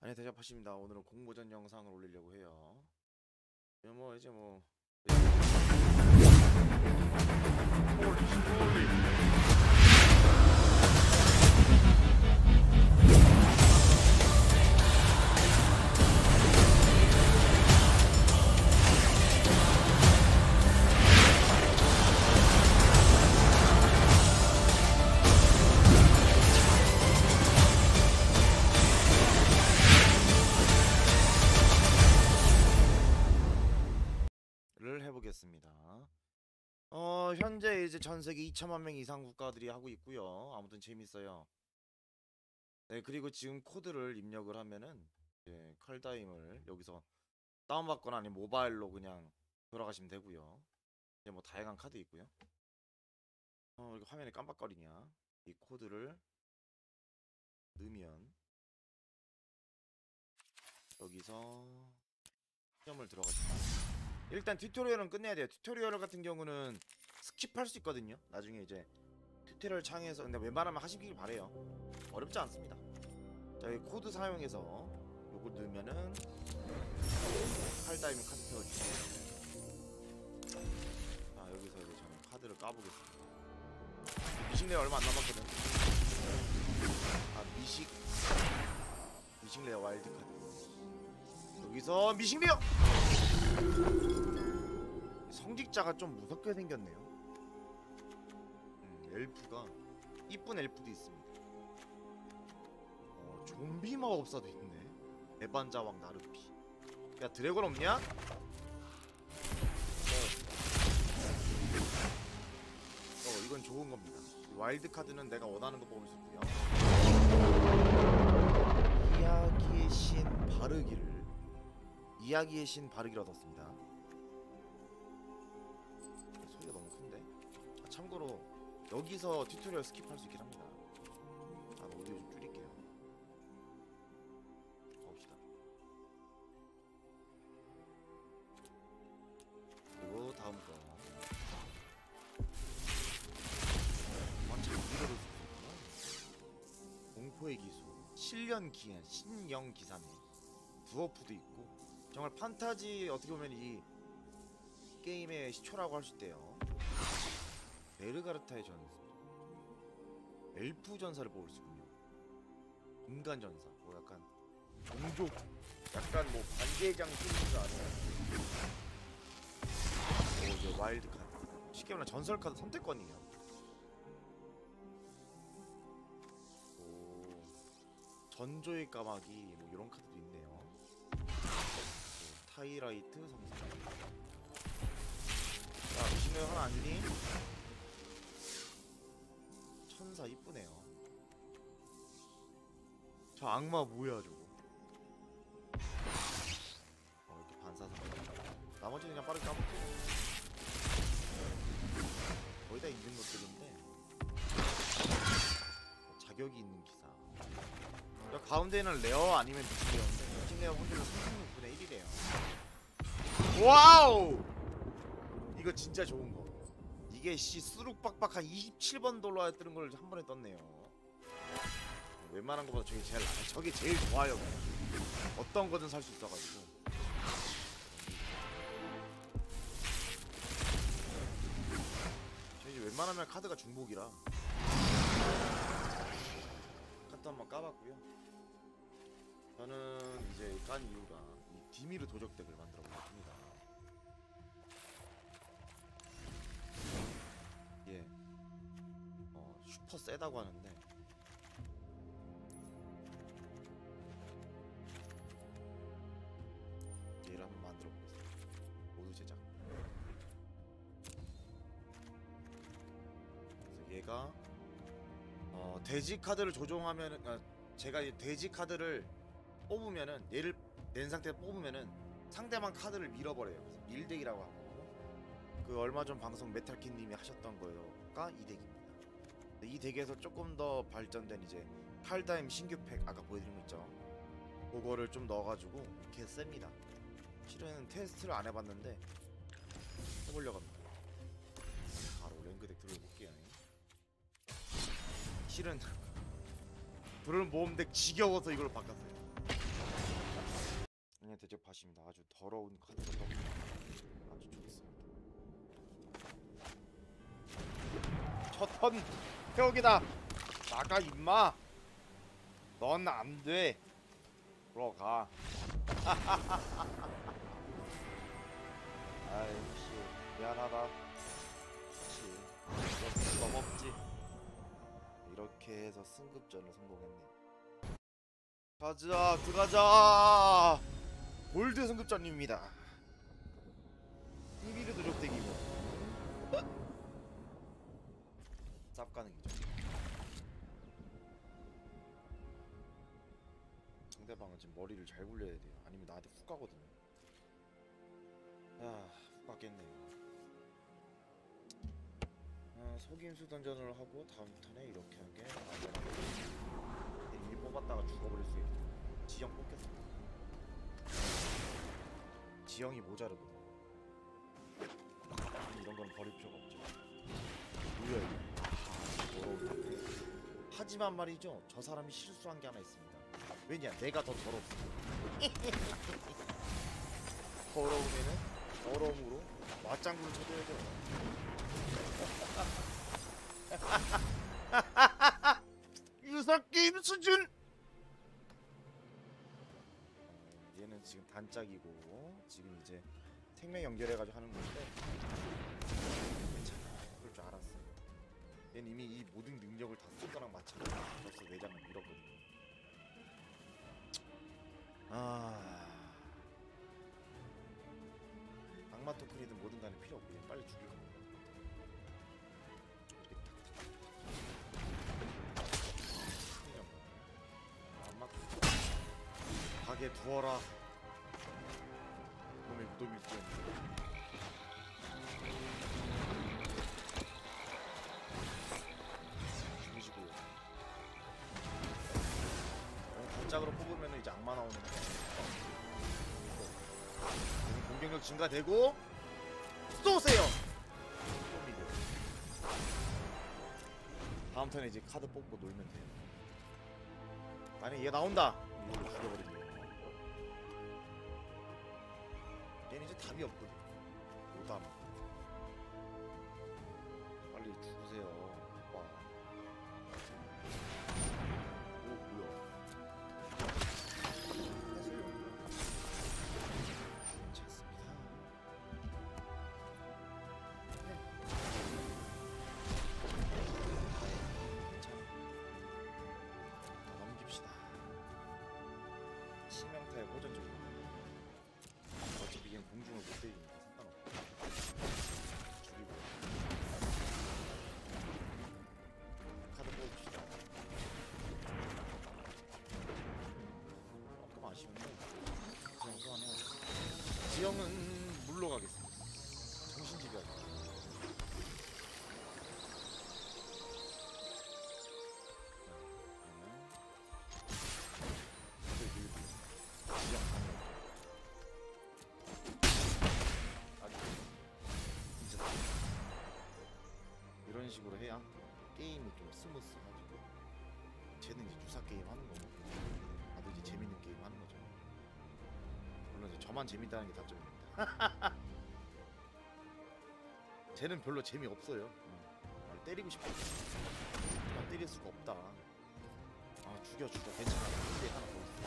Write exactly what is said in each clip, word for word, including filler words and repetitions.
안녕하세요, 대접하십니다. 오늘은 공모전 영상을 올리려고 해요. 뭐 이제 뭐 어 현재 이제 전세계 이천만 명 이상 국가들이 하고 있고요. 아무튼 재밌어요. 네, 그리고 지금 코드를 입력을 하면은 이제 칼드하임을 여기서 다운받거나 아니면 모바일로 그냥 돌아가시면 되고요. 이제 뭐 다양한 카드 있고요. 어 이거 화면에 깜빡거리냐? 이 코드를 넣으면 여기서 시험을 들어가시면. 일단 튜토리얼은 끝내야 돼요. 튜토리얼 같은 경우는 스킵할 수 있거든요. 나중에 이제 튜토리얼 창에서. 근데 웬만하면 하시길 바래요. 어렵지 않습니다. 자, 이 코드 사용해서 요걸 넣으면은 칼드하임 카드 태워주세요. 자, 여기서 이제 저는 카드를 까보겠습니다. 미식레 얼마 안 남았거든. 아 미식 미식레 와일드 카드. 여기서 미식레요. 성직자가 좀 무섭게 생겼네요. 음, 엘프가 이쁜 엘프도 있습니다. 어, 좀비 마법사도 있네. 애반자왕 나르피. 야 드래곤 없냐? 어. 어 이건 좋은 겁니다. 와일드 카드는 내가 원하는 거 뽑을 수 있고요. 이야기의 신 바르기를. 이야기의 신 바르기를 얻었습니다. 소리가 너무 큰데? 아, 참고로 여기서 튜토리얼 스킵할 수 있긴 합니다. 아, 오디오 좀 줄일게요. 가봅시다. 그리고 다음 거. 완전 미래로 있구나. 공포의 기수, 실련 기한, 신영 기사네. 드워프도 있고. 정말 판타지 어떻게 보면 이 게임의 시초라고 할 수 있대요. 베르가르타의 전사, 엘프 전사를 뽑을 수 있군요. 인간 전사, 뭐 약간 종족, 약간 뭐 반대장 쓰는 아세요? 뭐 이제 와일드 카드, 쉽게 말하면 전설 카드 선택권이에요. 오, 전조의 까마귀 뭐 이런 카드도 있네요. 하이라이트 삼성. 자, 미신을 하나 안 주니? 천사 이쁘네요. 저 악마 뭐야 저거? 어, 이렇게 반사선. 나머지는 그냥 빠르게 까먹고. 거의 다 있는 것들인데. 자격이 있는 기사. 저 가운데는 레어 아니면 미신이었는데 미신레어 혼자서 삼십육 분의 일이래요. 와우! 이거 진짜 좋은 거. 이게 씨 수룩빡빡한 이십칠 번 돌러야 뜨는 걸 한 번에 떴네요. 웬만한 거보다 저게 제일 나아. 저게 제일 좋아요. 그냥. 어떤 거든 살 수 있어가지고. 저 이제 웬만하면 카드가 중복이라. 카드 한번 까봤고요. 저는 이제 깐 이유가 이 디미르 도적 덱을 만들어 보겠습니다. 예, 어, 슈퍼 세다고 하는데 얘를 한번 만들어 보겠습니다. 모두 제작. 그래서 얘가 어, 돼지 카드를 조종하면은 아, 제가 이 돼지 카드를 뽑으면은 얘를 낸 상태에 뽑으면은 상대방 카드를 밀어버려요. 그래서 밀덱이라고 하고 그 얼마 전 방송 메탈킨님이 하셨던 거가 이 덱입니다. 이 덱에서 조금 더 발전된 이제 칼드하임 신규팩 아까 보여드린 거 있죠. 그거를 좀 넣어가지고 개 셉니다. 실은 테스트를 안 해봤는데 해보려고 합니다. 바로 랭크 덱 들어볼게요. 실은 브롤 모험덱 지겨워서 이걸로 바꿨어요. 네, 대접하십니다. 아주 더러운 카드. 아주 좋겠습니다. 저턴 태옥이다. 나가 임마. 넌 안 돼. 들어가. 아이 역시 미안하다. 역시 넘없지. 이렇게 해서 승급전을 성공했네. 가자 들어가자. 골드 승급전입니다. 디미르 도적 대기 뭐. 쌉 가는 거죠. 상대방은 지금 머리를 잘 굴려야 돼요. 아니면 나한테 훅 가거든요. 아, 훅 갔겠네요. 아, 속임수 던전을 하고 다음 턴에 이렇게 한 게 일 뽑았다가 죽어버릴 수 있고 지형 뽑겠어. 지형이 모자르거든. 이런 건 버릴 필요가 없죠. 물려야 돼. 하지만 말이죠, 저 사람이 실수한 게 하나 있습니다. 왜냐, 내가 더 더럽어. 더러우면은 더러움으로 맞장구를 쳐줘야 돼. 유사 게임 수준. 얘는 지금 단짝이고 지금 이제 생명 연결해가지고 하는 건데 괜찮아. 그럴 줄 알았어. 얘는 이미 이 모든 능력을 다 쓸 거랑 마찬가지. 벌써 외장을 밀었거든. 아, 악마 토큰이든 뭐든 간에 필요 없고 빨리 죽일 겁니다. 악마 토큰 가게 두어라. 놈이 놈이 놈이 짝으로 뽑으면 이제 악마 나오는 거. 공격력 증가되고 쏘세요. 다음 턴에 이제 카드 뽑고 놀면 돼요. 만약에 얘 나온다. 이걸로 가져버리면 얘는 이제 답이 없거든. 오다마 빨리 죽으세요. 지형은 물로 가겠습니다. 정신지배하기. 이런 식으로 해야 게임이 좀 스무스하죠. 쟤는 이제 주사 게임 하는 거고 나도 이제 재밌는 게임 하는 거죠. 물론 저만 재밌다는 게 단점입니다. 쟤는 별로 재미없어요. 응. 때리고 싶어. 난 때릴 수가 없다. 아 죽여 죽여 괜찮아. 근데 하나 더 있어.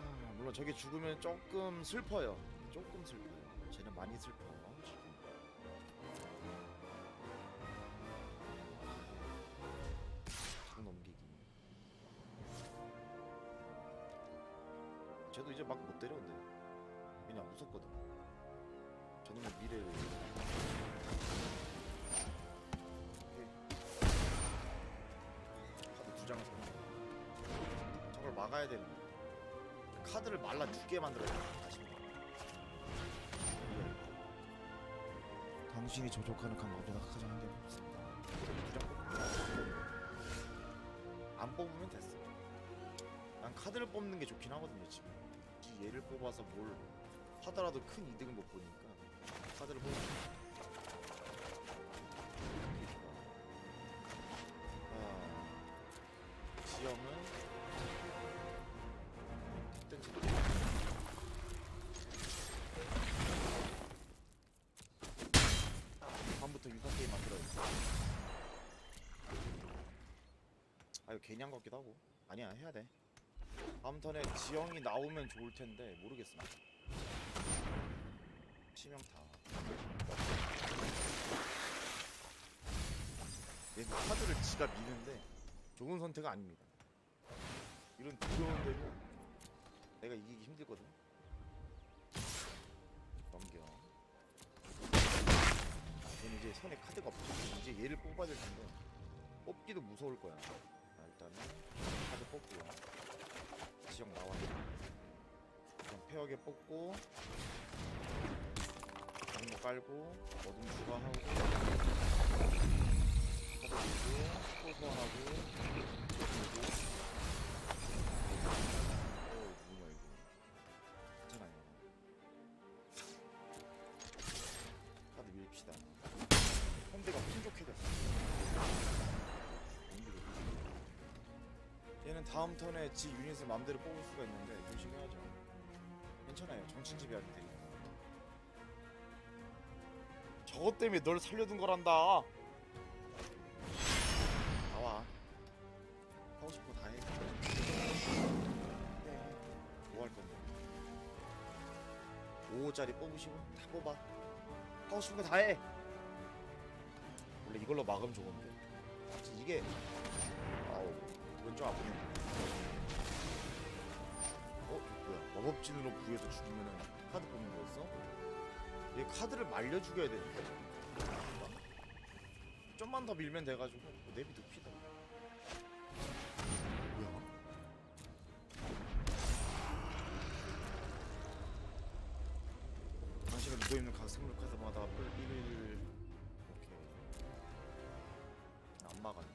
아, 물론 저게 죽으면 조금 슬퍼요. 조금 슬퍼요. 쟤는 많이 슬퍼. 쟤도 이제 막 못 때려. 근데 그냥 웃었거든. 저는 뭐 미래를 카드 두 장 써. 저걸 막아야 되는 거야. 카드를 말라 죽게 만들어야 돼. 아쉽다. 당신이 조족하는 칸 마음대로 가장 한 대는 없습니다. 안 뽑으면 됐어. 난 카드를 뽑는 게 좋긴 하거든요. 지금 얘를 뽑아서 뭘 하더라도 큰 이득은 못 보니까 카드를 뽑는 게 좋아. 아, 지형은 괜히 한 것 같기도 하고. 아니야, 해야 돼. 다음 턴에 지형이 나오면 좋을 텐데 모르겠습니다. 치명타. 얘 카드를 지가 미는데 좋은 선택은 아닙니다. 이런 두려운 데는 내가 이기기 힘들거든. 넘겨. 그럼 이제 손에 카드가 없지. 이제 얘를 뽑아야 될 텐데 뽑기도 무서울 거야. 아, 일단은 카드 뽑고요. 지역 나와. 그럼 폐역에 뽑고 장모 깔고 어둠 추가하고 카드 주고 콜 소환하고. 밀읍시다. 홈대가 풍족해졌어. 얘는 다음 턴에 지 유닛을 마음대로 뽑을 수가 있는데 조심해야죠. 괜찮아요. 정신지배하게 되니까. 저것 때문에 널 살려둔 거란다. 나와. 하고 싶고 다 해. 뭐 할 건데? 오호짜리 뽑으시고 다 뽑아. 하고 싶은 거 다 해! 원래 이걸로 막으면 좋은데. 사실 이게. 아우, 이건 좀 아프네. 어? 뭐야? 마법진으로 부여해서 죽이면은 카드 뽑는 거였어? 얘 카드를 말려 죽여야 되니까. 좀만 더 밀면 돼가지고. 내비 눕히다. 뭐야? 있는 가슴으로 카드마다 뿔 일일 오케이 안 막았네.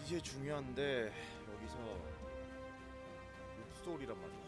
이게 중요한데 여기서 목소리란 말이야.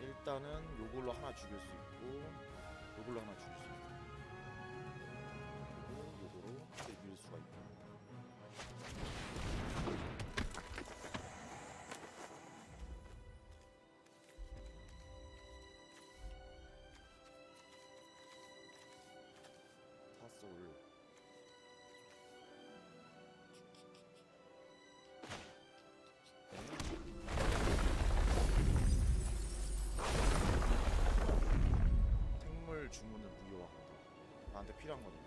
일단은 요걸로 하나 죽일 수 있고 요걸로 하나 죽일 수 있고 밀 수가 있다. 다섯 올로. 생물 주문을 무효화한다. 나한테 필요한 거네.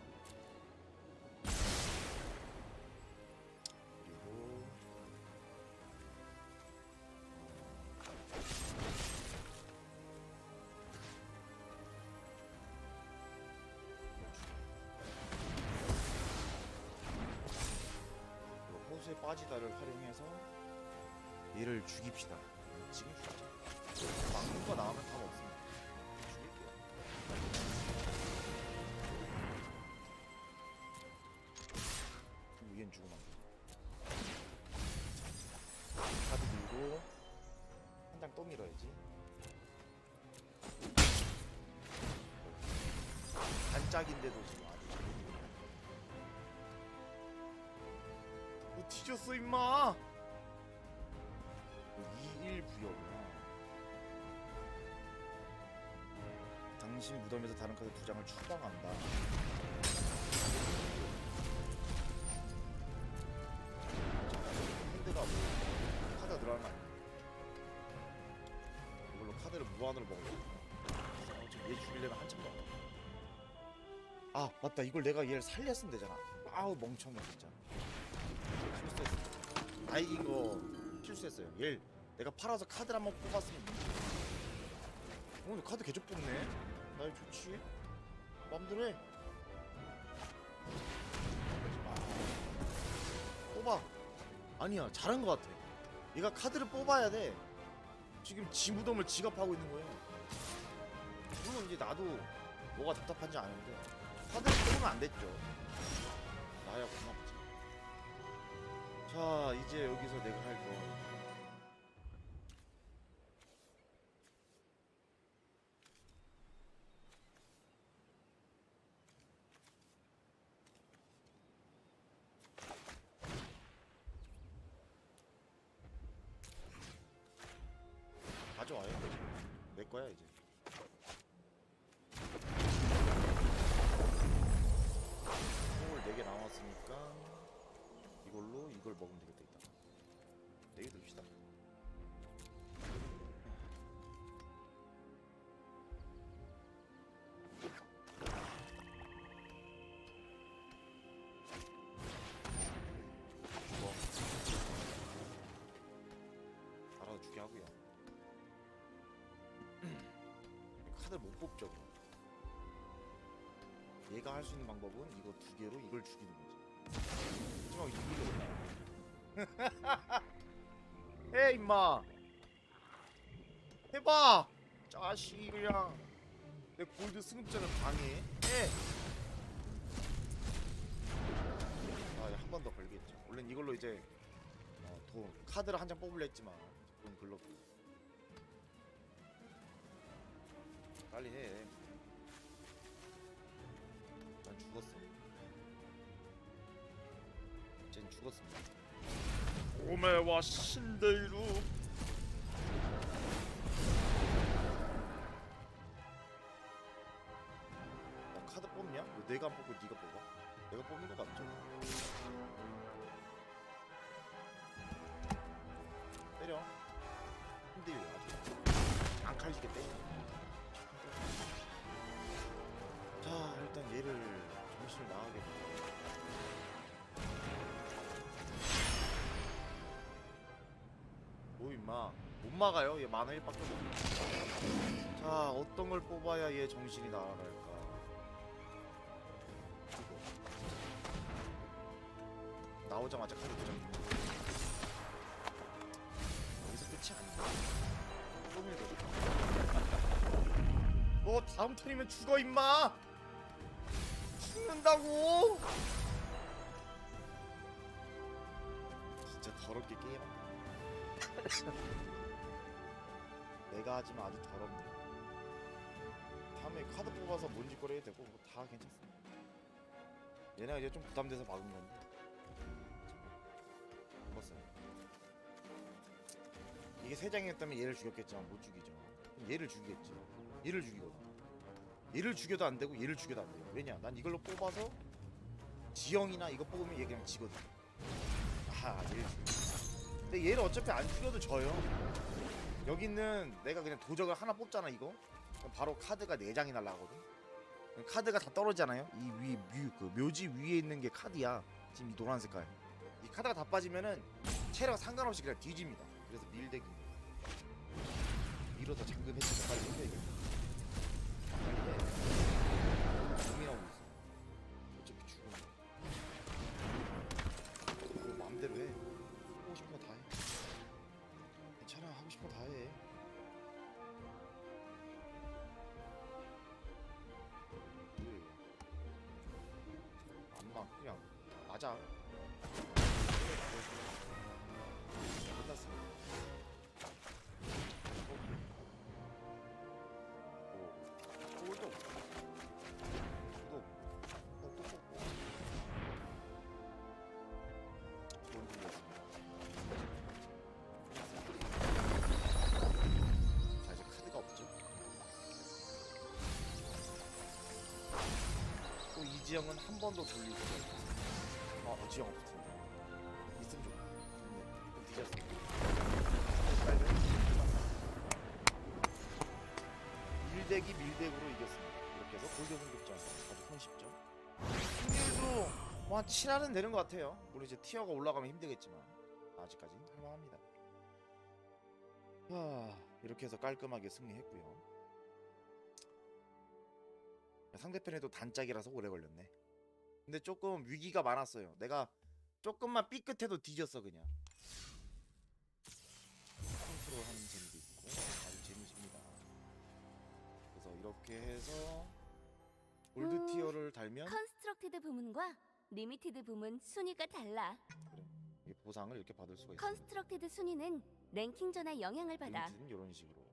빠지다를 활용해서 얘를 죽입시다. 지금 죽이자. 막루가 나오면 답 없습니다. 죽일게요. 위엔 죽으면 안 돼. 카드 밀고 한 장 또 밀어야지. 반짝인데도 지금 아주 잘 밀고 뭐 뒤졌어 임마. 이일 부여구나. 당신 무덤에서 다른 카드 두 장을 추방한다. 핸드가 뭐 카드가 늘어나나? 이걸로 카드를 무한으로 먹는다. 어, 지금 얘 죽이려면 한참 더. 아 맞다, 이걸 내가 얘를 살렸으면 되잖아. 아우 멍청해 진짜. 실수했어. 아 이거 실수했어요. 얘 내가 팔아서 카드 한번 뽑았으면. 오늘 카드 계속 뽑네. 나 좋지. 맘대로 해. 뽑아. 아니야 잘한 것 같아. 얘가 카드를 뽑아야 돼. 지금 지 무덤을 지갑하고 있는 거예요. 물론 이제 나도 뭐가 답답한지 아는데 카드를 뽑으면 안 됐죠. 나야 고맙지. 자 이제 여기서 내가 할 거. 가져와요. 내 거야 이제. 콩을 네 개 남았으니까 이걸로 이걸 먹으면 되겠다. 이따가 네 개 듭시다. 하고요. 카드 못 뽑죠. 얘가 할 수 있는 방법은 이거 두 개로 이걸 죽이는 거지. 마지막 이게 뭐야? 해 임마. 해봐. 자식 그냥 내 골드 승급자를 방해. 해. 아, 한 번 더 걸겠죠. 원래 이걸로 이제 어, 돈 카드를 한 장 뽑으려 했지만. 글로 빨리 해. 난 죽었어. 쟨 죽었습니다. 오메와 신데이루. 나 카드 뽑냐? 왜 내가 안 뽑고 네가 뽑아? 내가 뽑는 거 맞죠? 때려. 힘들어 아주. 안 칼지게 때려. 자 일단 얘를 정신을 나가게. 오 임마 못 막아요. 얘 만화 일밖에 없어. 자 어떤 걸 뽑아야 얘 정신이 나아갈까. 이거 나오자마자 칼을 들여. 너 다음 턴이면 죽어 임마. 죽는다고. 진짜 더럽게 게임한다. 내가 하지만 아주 더럽네. 다음에 카드 뽑아서 뭔 짓거리 해도 되고 뭐 다 괜찮습니다. 얘네가 이제 좀 부담돼서 막은 건데 죽었어요. 이게 세 장이었다면 얘를 죽였겠지만 못 죽이죠. 얘를 죽이겠죠. 얘를 죽이거든. 얘를 죽여도 안 되고 얘를 죽여도 안 돼요. 왜냐? 난 이걸로 뽑아서 지형이나 이거 뽑으면 얘 그냥 지거든. 아, 얘를 죽여. 근데 얘를 어차피 안 죽여도 져요. 여기 있는 내가 그냥 도적을 하나 뽑잖아 이거. 그럼 바로 카드가 네 장이 날라가거든. 카드가 다 떨어지잖아요. 이 위, 묘, 그 묘지 위에 있는 게 카드야. 지금 이 노란 색깔. 이 카드가 다 빠지면은 체력 상관없이 그냥 뒤집니다. 그래서 밀대기. 밀어서 잠금 해치고 빨리 해야겠다. 빨리 해. 고민하고 있어. 어차피 죽었네. 너 마음대로 해. 하고 싶은 거 다 해. 괜찮아. 하고 싶은 거 다 해. 안 막 그냥 맞아. 끝났습니다. 오, 또, 또, 또, 또, 또. 자, 이제 카드가 없죠. 또 이 지형은 한 번 더 돌리고. 아, 이 지형 없어. 밀대기 밀대기로 이겼습니다. 이렇게 해서 골드 승급자 아주 손쉽죠. 승률도 뭐 한 칠할은 되는 것 같아요. 물론 이제 티어가 올라가면 힘들겠지만 아직까지는 할만합니다. 하... 이렇게 해서 깔끔하게 승리했고요. 상대편에도 단짝이라서 오래 걸렸네. 근데 조금 위기가 많았어요. 내가 조금만 삐끗해도 뒤졌어 그냥. 하는 재미도 있고 아주 재미집니다. 그래서 이렇게 해서 골드 음, 티어를 달면 컨스트럭티드 부문과 리미티드 부문 순위가 달라. 그래. 이게 보상을 이렇게 받을 수가 있어. 컨스트럭티드 순위는 랭킹 전화 영향을 받아. 이런 식으로.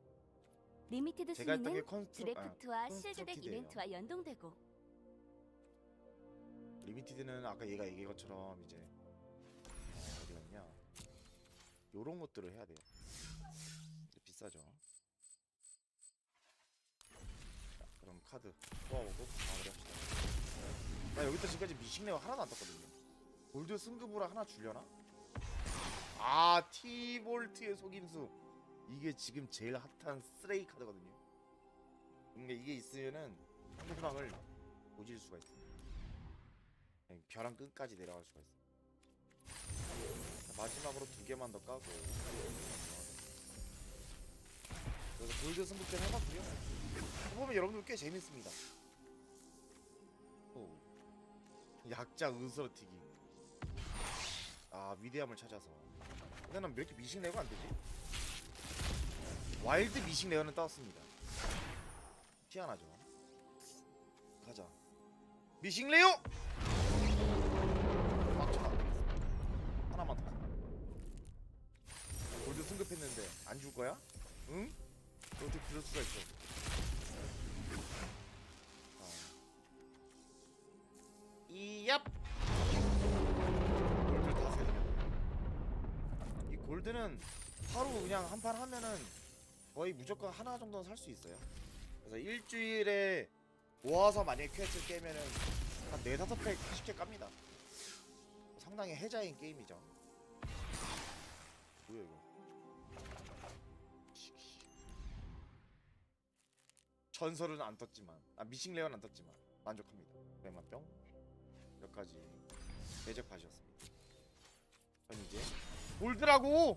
리미티드 순위는 컨스트럭... 드래프트와 아, 실드덱 이벤트와 연동되고. 리미티드는 아까 얘가 얘기한 것처럼 이제 어, 어디였냐? 요런 것들을 해야 돼요. 비싸죠. 카드 뽑아보고 마무리합시다. 나 여기다 지금까지 미식내가 하나도 안 떴거든요. 골드 승급으로 하나 줄려나? 아, 티볼트의 속임수. 이게 지금 제일 핫한 쓰레기 카드거든요. 근데 이게 있으면은 상대방을 고질 수가 있어. 벼랑 끝까지 내려갈 수가 있어. 마지막으로 두 개만 더 까고. 그래서 골드 승급전 해봤고요. 보면 여러분들 꽤 재밌습니다. 오. 약자 은서러튀기. 아, 위대함을 찾아서. 근데 난 왜 이렇게 미식 레어가 안 되지? 와일드 미식 레어는 따왔습니다. 희한하죠. 가자. 미식 레어! 막차. 하나만 더. 골드 승급했는데 안 줄 거야? 응? 어떻게 그럴 수가 있어? 아. 이얍! 골드 다세요. 이 골드는 하루 그냥 한 판 하면은 거의 무조건 하나 정도는 살 수 있어요. 그래서 일주일에 모아서 만약에 퀘스트 깨면은 한 네다섯 팩 쉽게 깝니다. 상당히 해자인 게임이죠. 뭐야 이거? 전설은 안 떴지만, 아 미싱 레어는 안 떴지만 만족합니다. 그래만 뿅. 여기까지 매적 파시였습니다. 전 이제 골드라고.